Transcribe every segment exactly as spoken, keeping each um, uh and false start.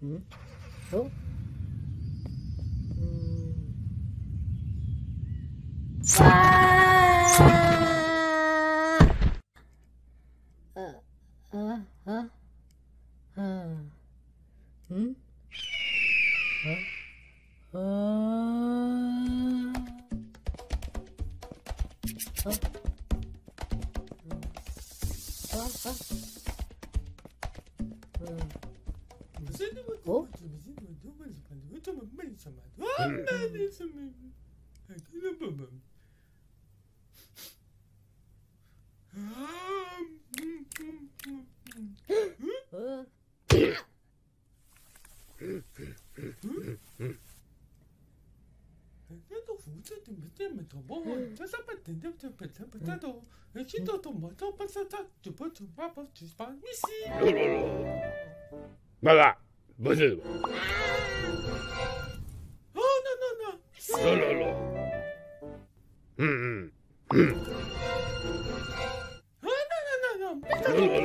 Hmm? Oh. Mm. Ah! Uh, uh, huh? Uh. Hmm? Huh? Uh. Huh? Huh? Huh? Uh. Oh, Mala. What is it? Oh, no, no, no. No, no, no. Hmm. Hmm. Oh, no, no, no, no. No, no, no.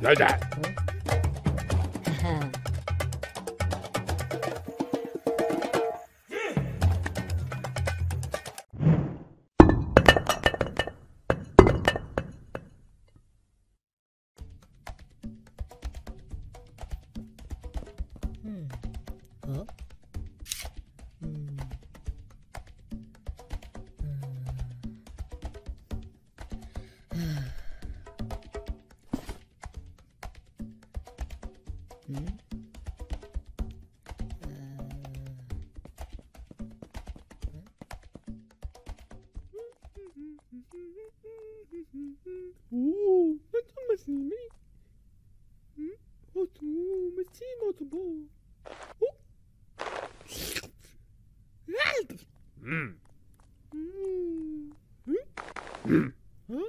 No that. Hmm. Huh? Hmm. Hmm? Uh, huh? Ooh, that's almost me. Hmm? What do my team out of ball? Hmm. Hmm. Huh?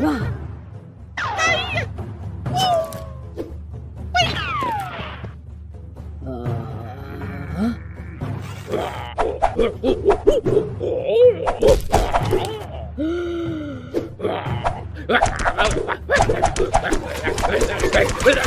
Wow. Hey, wait, but...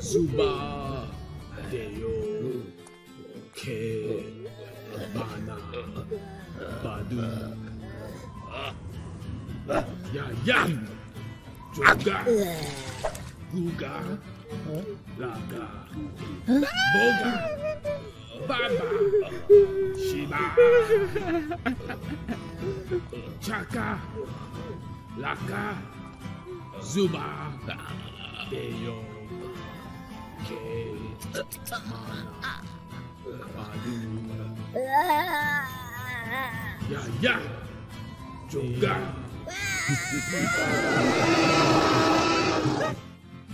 Zuba, Deyo, K, Mana, Badu, Ya Ya, Joga,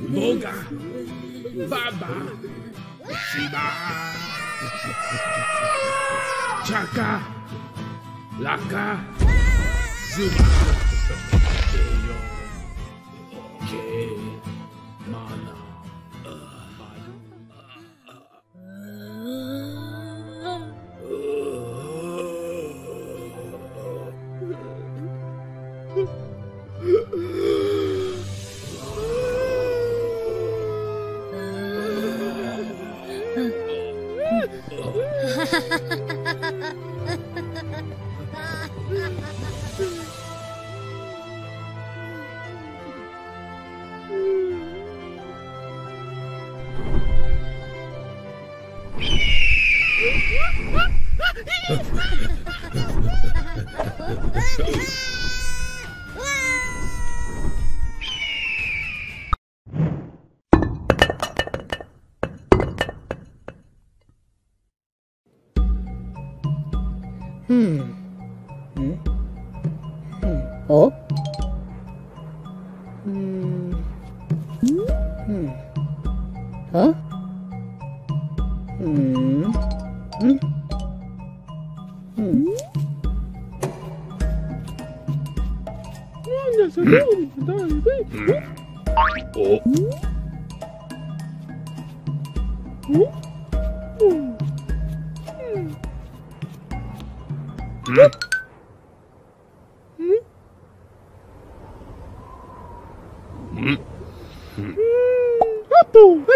Boga, Baba, Shiba, Chaka, Laka, Zuba. Apple,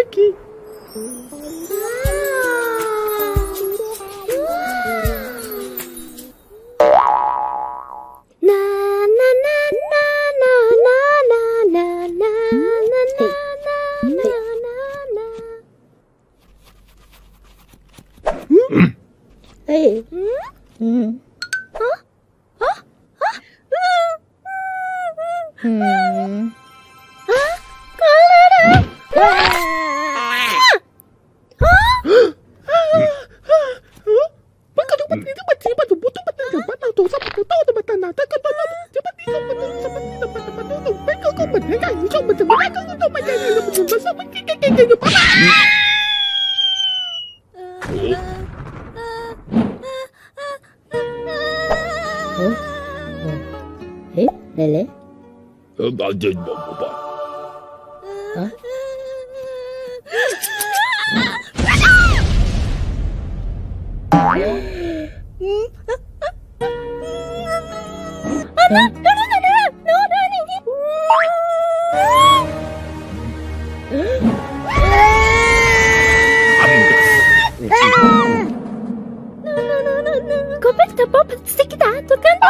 aqui. Hey. Hmm. Huh? Huh? Huh? Hmm. Huh? Colorado. Huh? Huh? Lele? I didn't know about Huh? No, no, no, no, no, no, no, go back to Bob, stick it out, okay?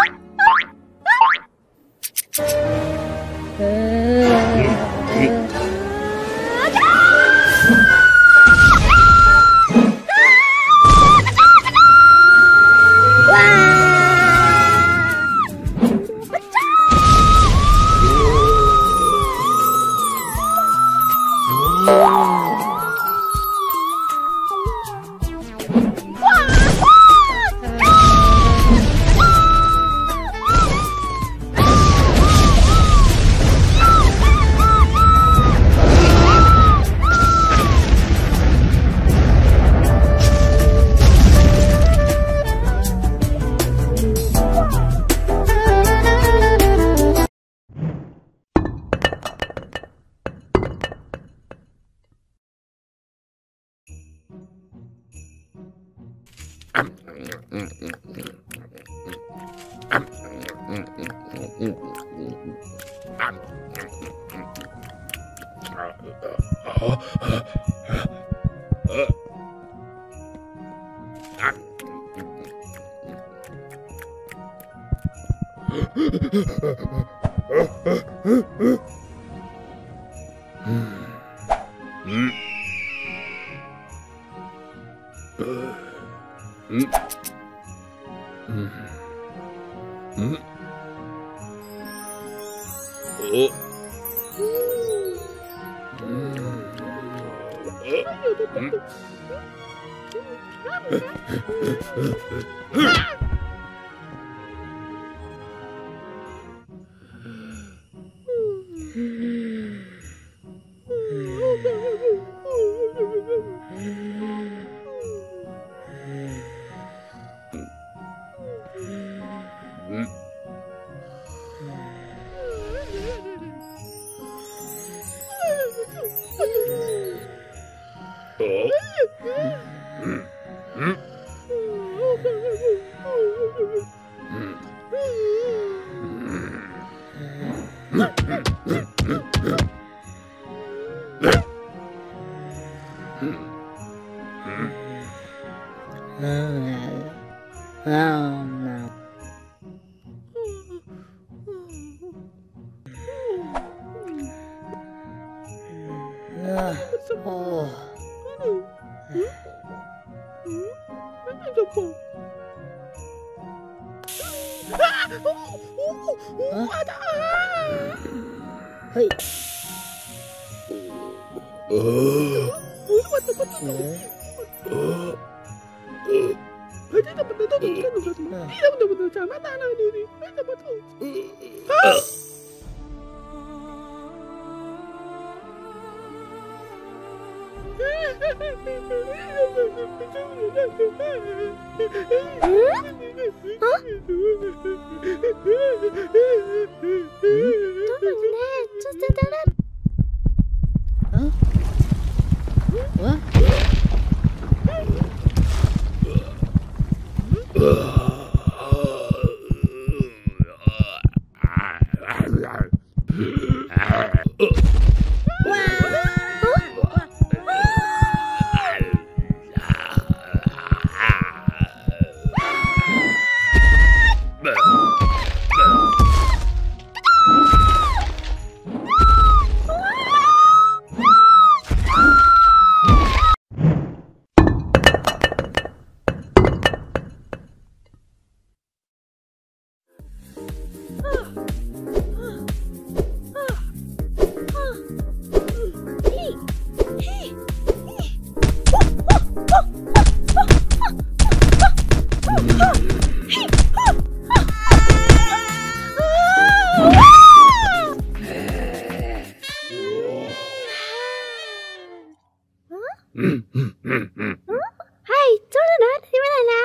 Hai, Jonathan ở đi mana lah?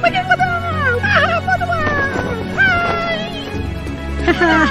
What Huh?